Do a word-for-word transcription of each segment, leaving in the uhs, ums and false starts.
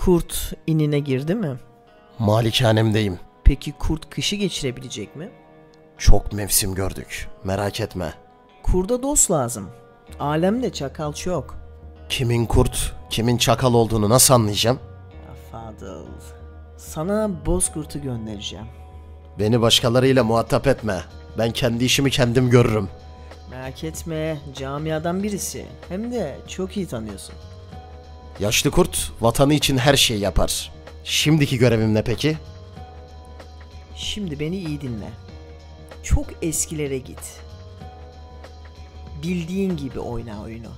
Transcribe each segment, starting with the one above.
Kurt inine girdi mi? Malikanemdeyim. Peki kurt kışı geçirebilecek mi? Çok mevsim gördük, merak etme. Kurda dost lazım. Alemde çakal çok. Kimin kurt, kimin çakal olduğunu nasıl anlayacağım? Fadıl, sana bozkurtu göndereceğim. Beni başkalarıyla muhatap etme. Ben kendi işimi kendim görürüm. Merak etme, camiadan birisi. Hem de çok iyi tanıyorsun. Yaşlı kurt vatanı için her şeyi yapar. Şimdiki görevim ne peki? Şimdi beni iyi dinle. Çok eskilere git. Bildiğin gibi oyna oyunu.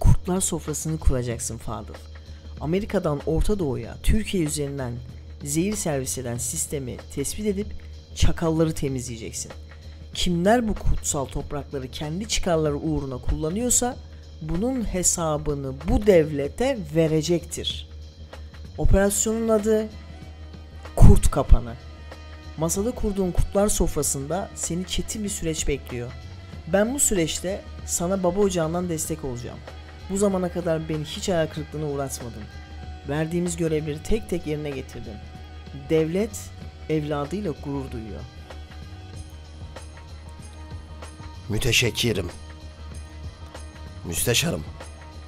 Kurtlar sofrasını kuracaksın Fadıl. Amerika'dan Orta Doğu'ya, Türkiye üzerinden zehir servis eden sistemi tespit edip çakalları temizleyeceksin. Kimler bu kutsal toprakları kendi çıkarları uğruna kullanıyorsa bunun hesabını bu devlete verecektir. Operasyonun adı Kurt Kapanı. Masada kurduğun kurtlar sofrasında seni çetin bir süreç bekliyor. Ben bu süreçte sana baba ocağından destek olacağım. Bu zamana kadar beni hiç hayal kırıklığına uğratmadın. Verdiğimiz görevleri tek tek yerine getirdin. Devlet evladıyla gurur duyuyor. Müteşekkirim. Müsteşarım.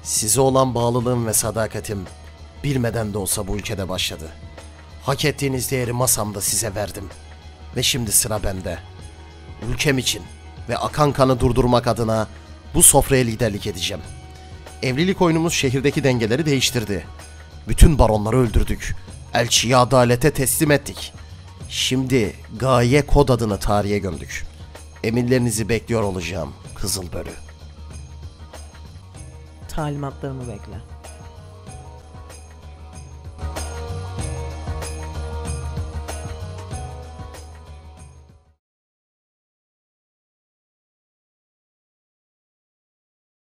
Size olan bağlılığım ve sadakatim bilmeden de olsa bu ülkede başladı. Hak ettiğiniz değeri masamda size verdim. Ve şimdi sıra bende. Ülkem için ve akan kanı durdurmak adına bu sofraya liderlik edeceğim. Evlilik oyunumuz şehirdeki dengeleri değiştirdi. Bütün baronları öldürdük. Elçiyi adalete teslim ettik. Şimdi Gaye Kod adını tarihe gömdük. Emirlerinizi bekliyor olacağım Kızılbörü. Talimatlarımı bekle.